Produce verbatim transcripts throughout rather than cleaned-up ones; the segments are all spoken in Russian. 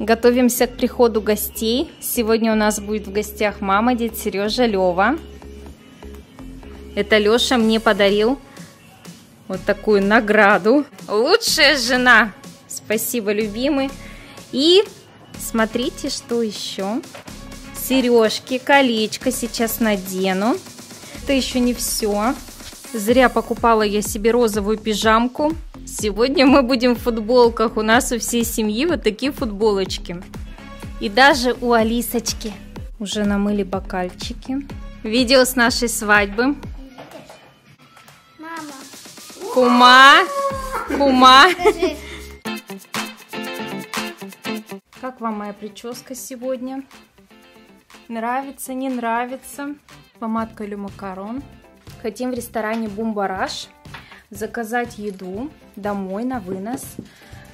Готовимся к приходу гостей. Сегодня у нас будет в гостях мама, дед Сережа, Лева. Это Леша мне подарил вот такую награду. Лучшая жена. Спасибо, любимый. И смотрите, что еще. Сережки, колечко сейчас надену. Это еще не все. Зря покупала я себе розовую пижамку. Сегодня мы будем в футболках. У нас у всей семьи вот такие футболочки. И даже у Алисочки. Уже намыли бокальчики. Видео с нашей свадьбы. Мама. Кума. Кума. Скажи. Как вам моя прическа сегодня? Нравится, не нравится? Помадка или макарон? Хотим в ресторане Бумбараш заказать еду домой на вынос.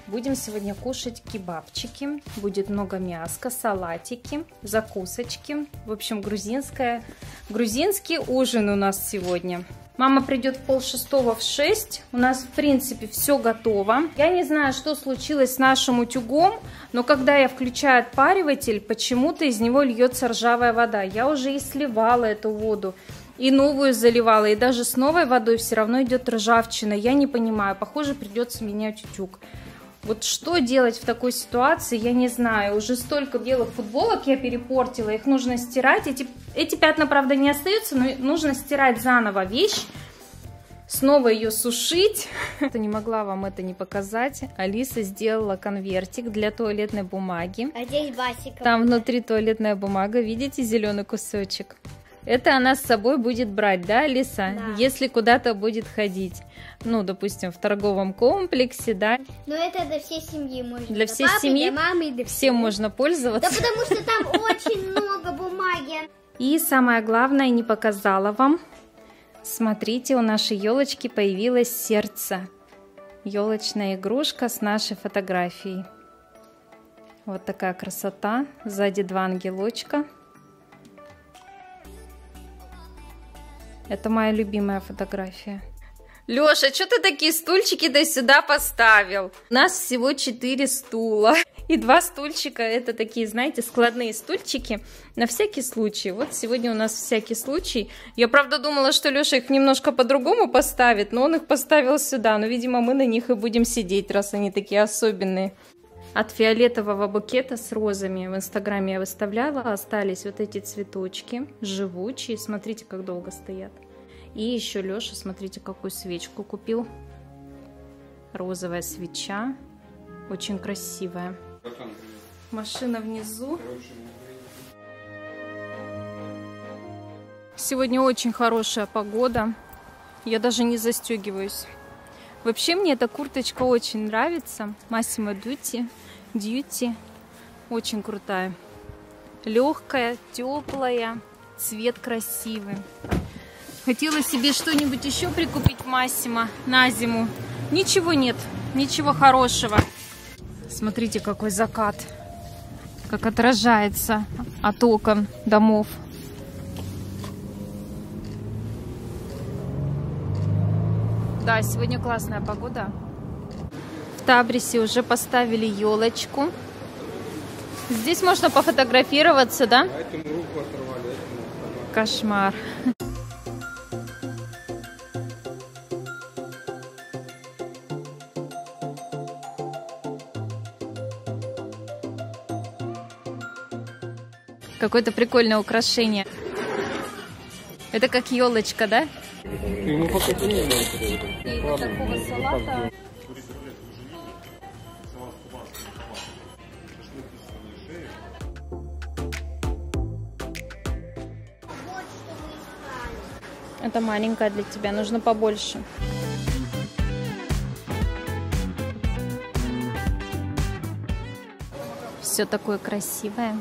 Будем сегодня кушать кебабчики. Будет много мяска, салатики, закусочки. В общем, грузинская, грузинский ужин у нас сегодня. Мама придет в пол шестого в шесть. У нас, в принципе, все готово. Я не знаю, что случилось с нашим утюгом, но когда я включаю отпариватель, почему-то из него льется ржавая вода. Я уже и сливала эту воду. И новую заливала, и даже с новой водой все равно идет ржавчина. Я не понимаю, похоже, придется менять утюг. Вот что делать в такой ситуации, я не знаю. Уже столько белых футболок я перепортила, их нужно стирать. Эти, эти пятна, правда, не остаются, но нужно стирать заново вещь. Снова ее сушить. Не могла вам это не показать. Алиса сделала конвертик для туалетной бумаги. А здесь басика. Там внутри туалетная бумага, видите, зеленый кусочек. Это она с собой будет брать, да, Алиса? Да. Если куда-то будет ходить. Ну, допустим, в торговом комплексе, да? Но это для всей семьи можно. Для, для всей папы, семьи? Для мамы, для всем семьи. Можно пользоваться. Да потому что там очень много бумаги. И самое главное, не показала вам. Смотрите, у нашей елочки появилось сердце. Елочная игрушка с нашей фотографией. Вот такая красота. Сзади два ангелочка. Это моя любимая фотография. Леша, что ты такие стульчики до сюда поставил? У нас всего четыре стула. И два стульчика, это такие, знаете, складные стульчики. На всякий случай. Вот сегодня у нас всякий случай. Я, правда, думала, что Леша их немножко по-другому поставит, но он их поставил сюда. Но, видимо, мы на них и будем сидеть, раз они такие особенные. От фиолетового букета с розами в инстаграме я выставляла. Остались вот эти цветочки, живучие. Смотрите, как долго стоят. И еще Леша, смотрите, какую свечку купил. Розовая свеча. Очень красивая. Машина внизу. Сегодня очень хорошая погода. Я даже не застегиваюсь. Вообще мне эта курточка очень нравится. Massimo Dutti, Dutti. Очень крутая. Легкая, теплая, цвет красивый. Хотела себе что-нибудь еще прикупить Massimo на зиму. Ничего нет, ничего хорошего. Смотрите, какой закат. Как отражается от окон домов. Да, сегодня классная погода. В Табрисе уже поставили елочку. Здесь можно пофотографироваться, да? Кошмар. Какое-то прикольное украшение. Это как елочка, да? Ему такого салата. Это маленькая для тебя, нужно побольше. Все такое красивое.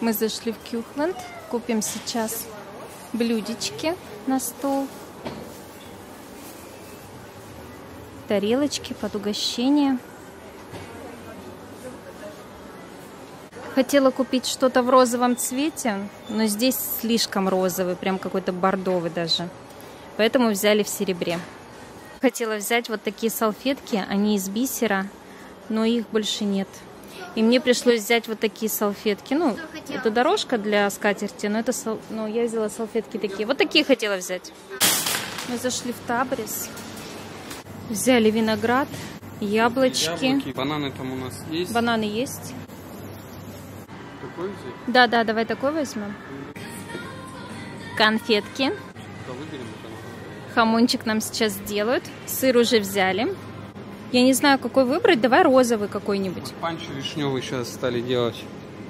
Мы зашли в Кюхленд, купим сейчас блюдечки на стол, тарелочки под угощение. Хотела купить что-то в розовом цвете, но здесь слишком розовый, прям какой-то бордовый даже. Поэтому взяли в серебре. Хотела взять вот такие салфетки, они из бисера, но их больше нет. И мне пришлось взять вот такие салфетки. Ну, это дорожка для скатерти, но это сал... ну, я взяла салфетки такие. Вот такие хотела взять. Мы зашли в Табрис. Взяли виноград, яблочки. Яблоки. Бананы там у нас есть. Бананы есть. Такой взять? Да, да, давай такой возьмем. Конфетки. Хамончик нам сейчас делают. Сыр уже взяли. Я не знаю, какой выбрать. Давай розовый какой-нибудь. Панчо вишневый сейчас стали делать.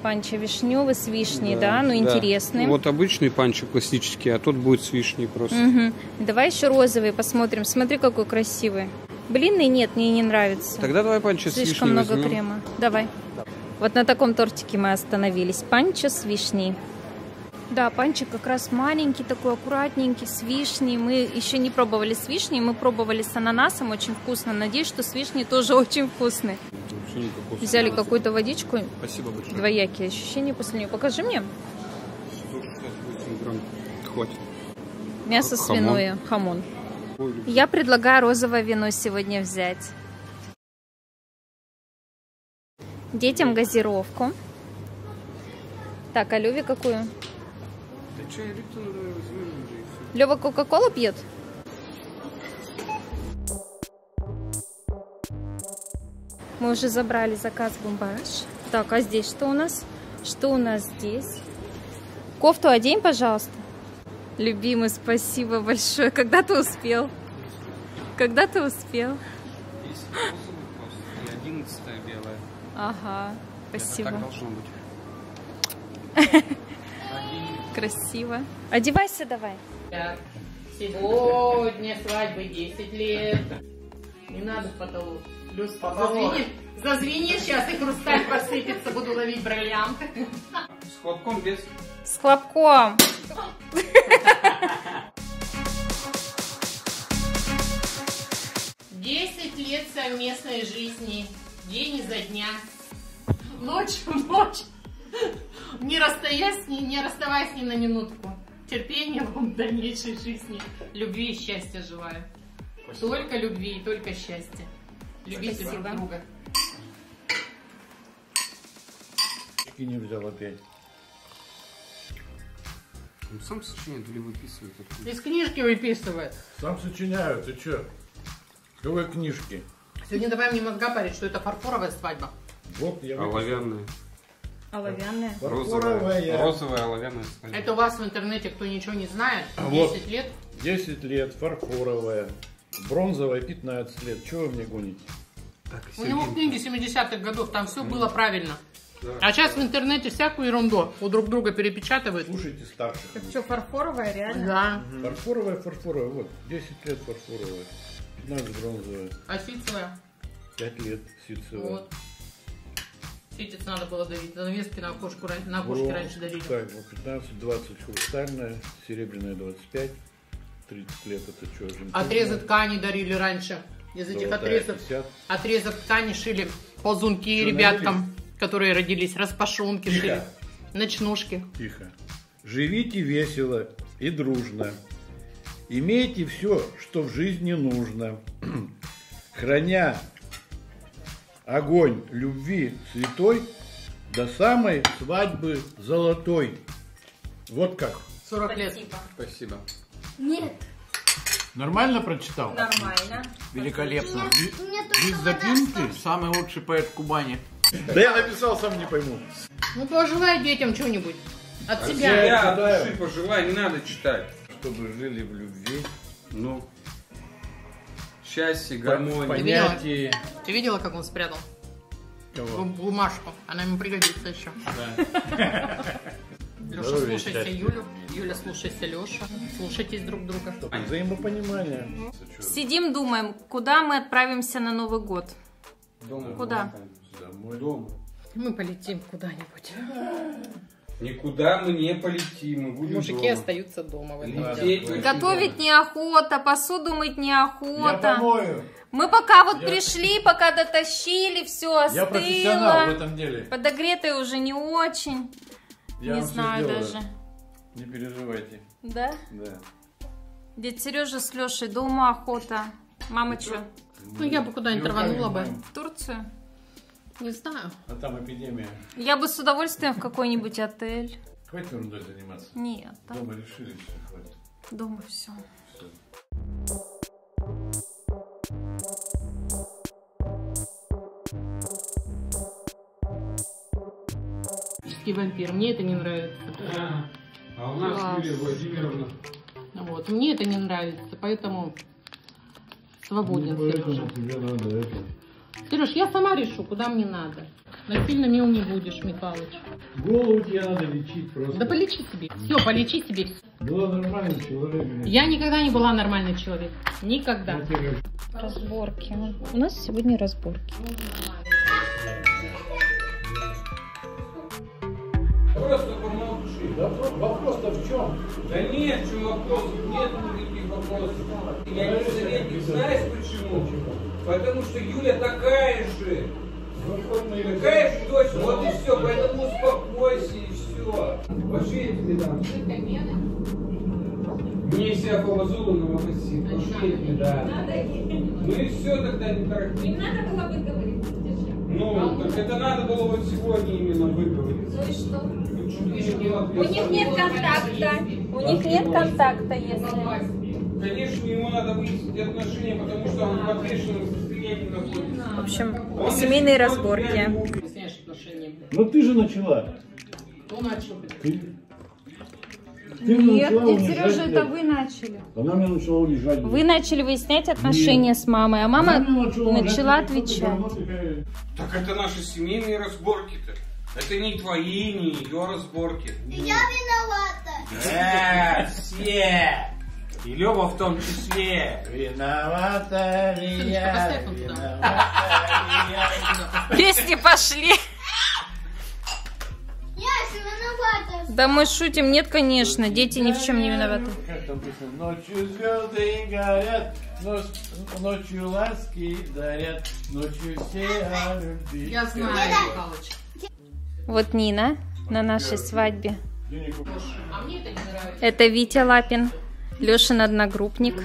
Панчо вишневый с вишней, да, да? Ну, да. Интересный. Вот обычный панчо классический, а тот будет с вишней просто. Угу. Давай еще розовый посмотрим. Смотри, какой красивый. Блинный нет, мне не нравится. Тогда давай панчо с вишней. Слишком много возьмем. Крема. Давай. Да. Вот на таком тортике мы остановились. Панчо с вишней. Да, панчик как раз маленький, такой аккуратненький, с вишней. Мы еще не пробовали с вишней, мы пробовали с ананасом, очень вкусно. Надеюсь, что с вишней тоже очень вкусный. Взяли какую-то водичку. Спасибо большое. Двоякие ощущения после нее. Покажи мне. сто шестьдесят восемь грамм. Хватит. Мясо свиное, хамон. Я предлагаю розовое вино сегодня взять. Детям газировку. Так, а Леве какую? Лёва кока-колу пьет? Мы уже забрали заказ Бумбараш. Так, а здесь что у нас? Что у нас здесь? Кофту одень, пожалуйста. Любимый, спасибо большое. Когда ты успел? Когда ты успел? одиннадцатая белая. Ага, спасибо. Это так должно быть. Красиво. Одевайся давай. Так, сегодня свадьбы десять лет. Не надо в потолок. Плюс потолок. Зазвенит сейчас и хрусталь посыпется. Буду ловить бриллиант. С хлопком без. С хлопком. десять лет совместной жизни. День изо дня. Ночь в ночь. Не расстаясь, не, не расставаясь ни на минутку. Терпения вам в дальнейшей жизни. Любви и счастья желаю. Спасибо. Только любви и только счастья. Любите друг друга. И не взял опять. Он сам сочиняет или выписывает? Из книжки выписывает. Сам сочиняют, ты че? Какой книжки? Сегодня давай мне мозга парить, что это фарфоровая свадьба. Вот, я оловянная. Оловянная. Розовая. Розовая оловянная. Это у вас в интернете, кто ничего не знает, десять лет? десять лет, фарфоровая. Бронзовая пятнадцать лет. Чего вы мне гоните? Так, у него в книге семидесятых годов, там все было правильно. Да, а сейчас да. В интернете всякую ерунду у друг друга перепечатывают. Слушайте старших. Это все фарфоровая, реально? Да. Угу. Фарфоровая, фарфоровая. Вот, десять лет фарфоровая. пятнадцать бронзовая. А ситцевая? пять лет ситцевая. Вот. Ситец надо было давить, занавески на окошку, на окошке вот, раньше давили. Так, пятнадцать-двадцать хрустальная, серебряная двадцать пять, тридцать лет это что же? Отрезы ткани дарили раньше. Из этих отрезов, отрезов ткани шили ползунки что ребяткам, навели? Которые родились, распашонки шили, ночнушки. Тихо. Живите весело и дружно. Имейте все, что в жизни нужно. Храня огонь любви святой до самой свадьбы золотой. Вот как. сорок лет. Спасибо. Нет. Нормально прочитал? Нормально. Великолепно. Без запинки самый лучший поэт Кубани. Да я написал, сам не пойму. Ну пожелай детям что-нибудь. От себя. От души пожелай, не надо читать. Чтобы жили в любви. Ну. Счастье, гармония. Понятие. Ты видела, как он спрятал? Кого? Бумажку. Она ему пригодится еще. Да. Леша, слушайся Юлю. Юля, слушайся Лешу. Слушайтесь друг друга. Взаимопонимание. Сидим, думаем, куда мы отправимся на Новый год. Дома. Куда? Домой. Дома. Мы полетим куда-нибудь. Никуда мы не полетим, мы будем мужики дома. Остаются дома. В этом деле. Готовить неохота, посуду мыть неохота. Мы пока вот я... пришли, пока дотащили, все остыло. Я профессионал в этом деле. Подогретые уже не очень. Я не знаю даже. Не переживайте. Да? Да. Дядя Сережа с Лешей дома охота. Мама что? Ну я бы куда-нибудь рванула бы. В Турцию? Не знаю. А там эпидемия. Я бы с удовольствием в какой-нибудь отель. Хватит ерундой заниматься? Нет. Там... Дома решили, все, хватит. Дома все. Все. Вампир. Мне это не нравится. А, а у нас а, Юлия Владимировна. Вот. Мне это не нравится, поэтому свободен. Сереж, Сереж, я сама решу, куда мне надо. Насильно мил не будешь, Михалыч. Голову тебе надо лечить просто. Да полечи себе. Все, полечи себе. Была нормальный человек. Я никогда не была нормальный человек. Никогда. Разборки. У нас сегодня разборки. Просто гурман души. Вопрос-то в чем? Да нет, чуваков, нет никаких вопросов. Я не советник, знаешь почему? Потому что Юля такая же. Такая же дочь, вот и все. Поэтому успокойся и все. Вообще я тебе дам. Мне всякого золотого выносить. Вообще я тебе дам. Ну и все, тогда не торопись. Не надо было бы говорить. Ну, так это надо было вот сегодня именно выговориться. Ну и что? У них нет контакта. У них нет контакта, если... Конечно, ему надо выяснить отношения, потому что он в ответственном состоянии находится. В общем, семейные разборки. Ну ты же начала. Кто начал? Ты. Ты нет, нет, Сережа, это вы начали. Она меня начала унижать. Вы начали выяснять отношения нет. с мамой, а мама начала, начала отвечать. Так это наши семейные разборки-то. Это не твои, не ее разборки. Нет. Я виновата. Да, все. И Лёва в том числе. Виновата ли я, виновата ли я. Песни пошли. Да мы шутим, нет, конечно, дети ни в чем не виноваты. Ночью звезды горят, ночью ласки дарят, ночью все любят. Я знаю, Михалыч. Вот Нина на нашей свадьбе. Это Витя Лапин, Лешин одногруппник.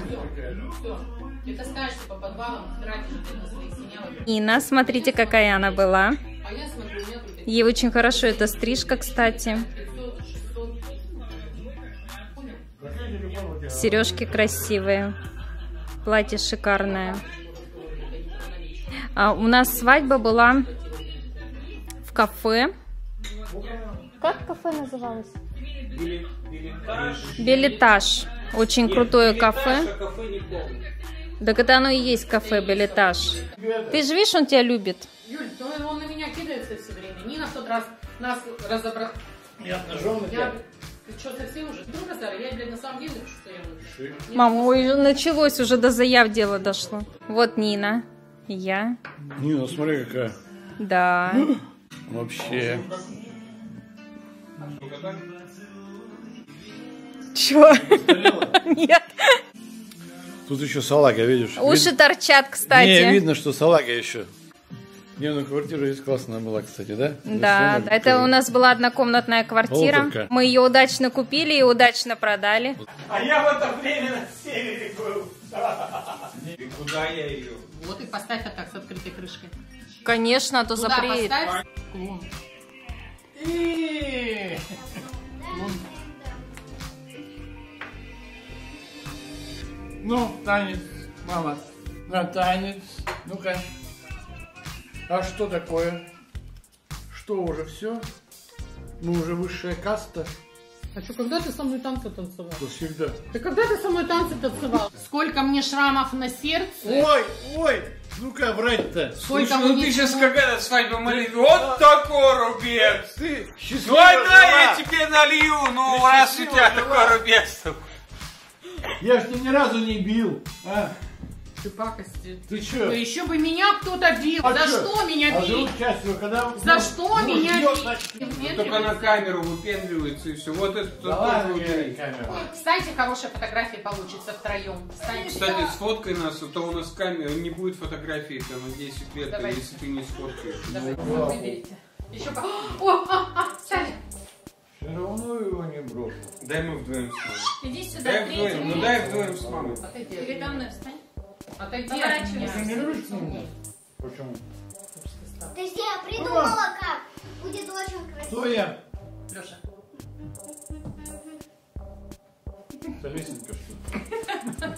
Нина, смотрите, какая она была. Ей очень хорошо эта стрижка, кстати. Сережки красивые. Платье шикарное. А у нас свадьба была в кафе. Как кафе называлось? Билетаж. Очень крутое кафе. Так это оно и есть кафе Билетаж. Ты же видишь, он тебя любит. Юль, ну он на меня кидается все время. Нина в тот раз нас разобрала. Я ножом на тебя. Ты что, совсем уже? Друга, Сара, я, блядь, на самом деле, что я лучше. Мама, ой, началось, уже до заяв дело дошло. Вот Нина, я. Нина, смотри, какая. Да. Вообще. Чего? Нет. Тут еще салага, видишь? Уши торчат, кстати. Не, видно, что салага еще. Не, ну квартира здесь классная была, кстати, да? Да, да, это у нас была однокомнатная квартира. Полторка. Мы ее удачно купили и удачно продали. А я в это время на севере был. И куда я ее? Вот и поставь а так с открытой крышкой. Конечно, а то куда запреет. Поставь? Клон. И... Клон. Ну, танец, мама. На танец. Ну-ка. А что такое? Что уже все? Мы уже высшая каста. А что, когда ты со мной танцы танцевал? Да всегда. Да когда ты со мной танцы танцевал? Сколько мне шрамов на сердце? Ой, ой, ну-ка брать-то. Сколько Слушай, ну ты сейчас шрамов... какая-то свадьба молит. Вот такой рубец. Ты счастливо жила. Ну она я тебе налью, ну раз у тебя такой рубец. Я ж тебя ни разу не бил, а? Ты пакости. Ты что? Ну еще бы меня кто-то бил. А за что, что меня бить? А когда... За ну, что ну, меня бить? Только на камеру выпендривается и все. Вот это да тоже камера. Кстати, хорошая фотография получится втроем. Кстати, Кстати да. сфоткай нас, а то у нас камера не будет фотографии там на десять лет, а если ты не сфоткаешь. Давайте, ну, выберите. Еще по... О, а, а, Саня. Все равно его не брошу. Дай мы вдвоем с мамой. Иди сюда, дай вдвоем, ну дай вдвоем с мамой. Передо мной встань. Отойди от меня. Почему? Подожди, я придумала как. Будет очень красиво. Соя. Леша. Зависенька, что ли?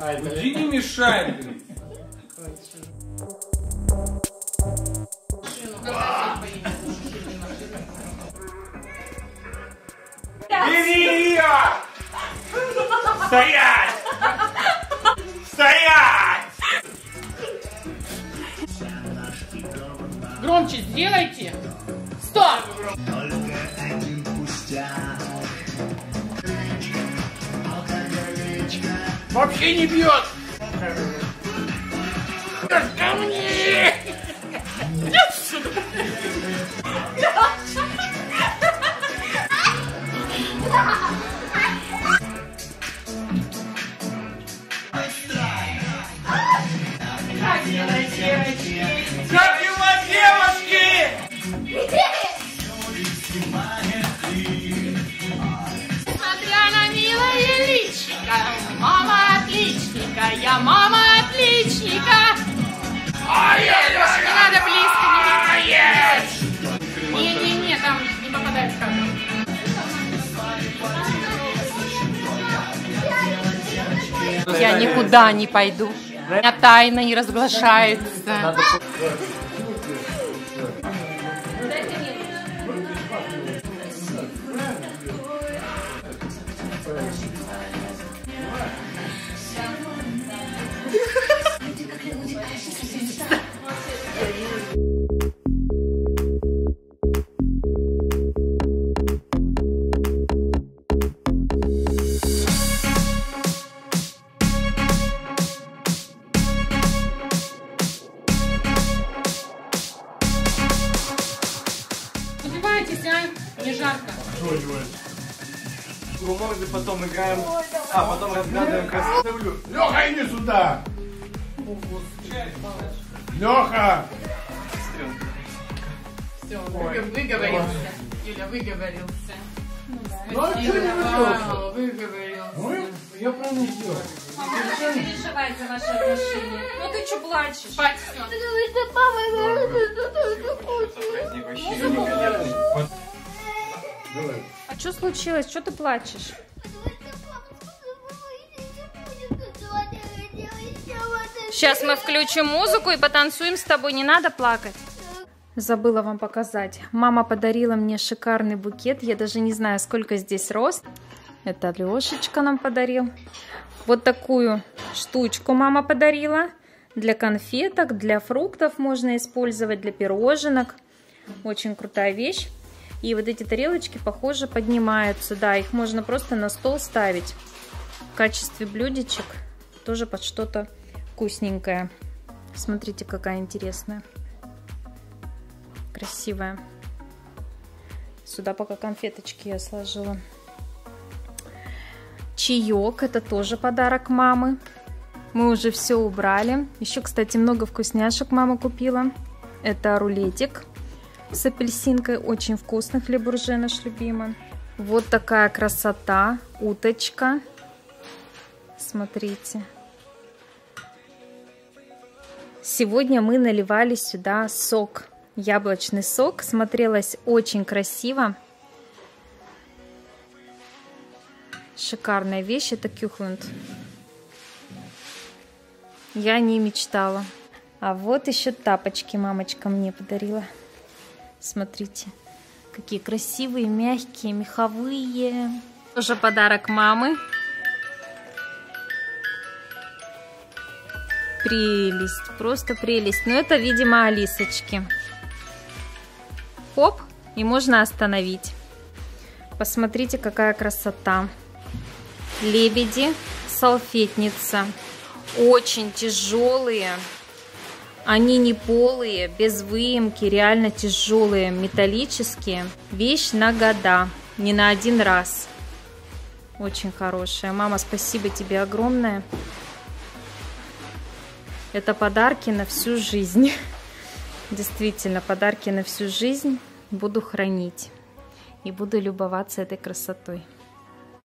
Ай, иди не мешай, блин. Бери ее! Стоять! Стоять! Громче сделайте! Стоп! Только один пустяк. Вообще не бьет! Ко мне! Я мама отличника! Немножко надо близко не летать! Не-не-не, там не попадает в камеру. Я никуда не пойду. У меня тайна не разглашается. Не жарко. Ну, может быть, потом играем. Ой, а, потом разгадываем красоту. Леха, иди сюда! Леха! Все, выговорился. Юля, выговорился. Ну, а что не выговорился? Выговорился. Я прям не сделал. Мама, она не переживает за наши отношения. Ну ты что плачешь? Спать все. А что случилось? Что ты плачешь? Сейчас мы включим музыку и потанцуем с тобой. Не надо плакать. Забыла вам показать. Мама подарила мне шикарный букет. Я даже не знаю, сколько здесь роз. Это Лешечка нам подарил. Вот такую штучку мама подарила. Для конфеток, для фруктов можно использовать, для пироженок. Очень крутая вещь. И вот эти тарелочки, похоже, поднимаются. Да, их можно просто на стол ставить. В качестве блюдечек тоже под что-то вкусненькое. Смотрите, какая интересная. Красивая. Сюда пока конфеточки я сложила. Чаек, это тоже подарок мамы. Мы уже все убрали. Еще, кстати, много вкусняшек мама купила. Это рулетик с апельсинкой, очень вкусный, хлеб-бурже наш любимый. Вот такая красота, уточка. Смотрите. Сегодня мы наливали сюда сок, яблочный сок. Смотрелось очень красиво. Шикарная вещь, это Кюхленд. Я не мечтала. А вот еще тапочки мамочка мне подарила. Смотрите, какие красивые, мягкие, меховые. Тоже подарок мамы. Прелесть, просто прелесть. Но это, видимо, Алисочки. Хоп, и можно остановить. Посмотрите, какая красота. Лебеди, салфетница, очень тяжелые, они не полые, без выемки, реально тяжелые, металлические. Вещь на года, не на один раз. Очень хорошая. Мама, спасибо тебе огромное. Это подарки на всю жизнь. Действительно, подарки на всю жизнь. Буду хранить и буду любоваться этой красотой.